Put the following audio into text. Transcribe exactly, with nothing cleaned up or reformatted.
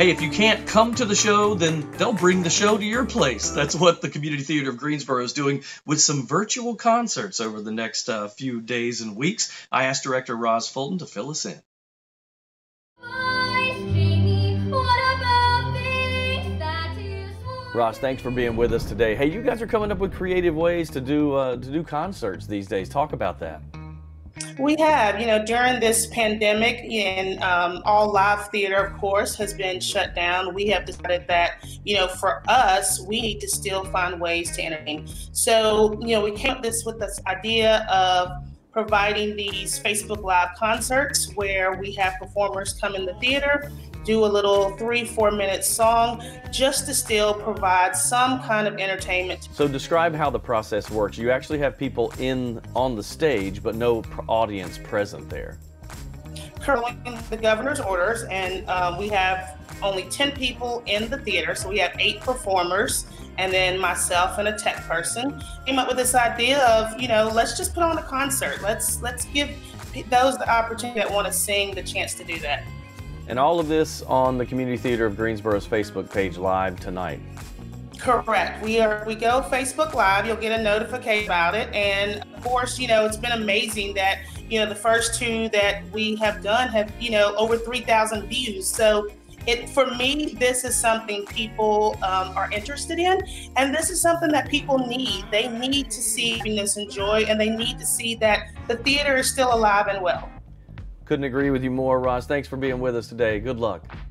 Hey, if you can't come to the show, then they'll bring the show to your place. That's what the Community Theater of Greensboro is doing with some virtual concerts over the next uh, few days and weeks. I asked director Roz Fulton to fill us in. Roz, thanks for being with us today. Hey, you guys are coming up with creative ways to do uh, to do concerts these days. Talk about that. We have, you know, during this pandemic, and um, all live theater, of course, has been shut down. We have decided that, you know, for us, we need to still find ways to entertain. So, you know, we came up with this with this idea of providing these Facebook Live concerts where we have performers come in the theater, do a little three, four minute song just to still provide some kind of entertainment. So describe how the process works. You actually have people in on the stage, but no audience present there. Currently, the governor's orders, and um, we have only ten people in the theater, so we have eight performers, and then myself and a tech person. Came up with this idea of, you know, let's just put on a concert. Let's, let's give those the opportunity that want to sing the chance to do that. And all of this on the Community Theater of Greensboro's Facebook page live tonight. Correct. We are we go Facebook Live. You'll get a notification about it. And of course, you know, it's been amazing that, you know, the first two that we have done have, you know, over three thousand views. So it for me, this is something people um, are interested in. And this is something that people need. They need to see happiness and joy, and they need to see that the theater is still alive and well. Couldn't agree with you more, Roz. Thanks for being with us today. Good luck.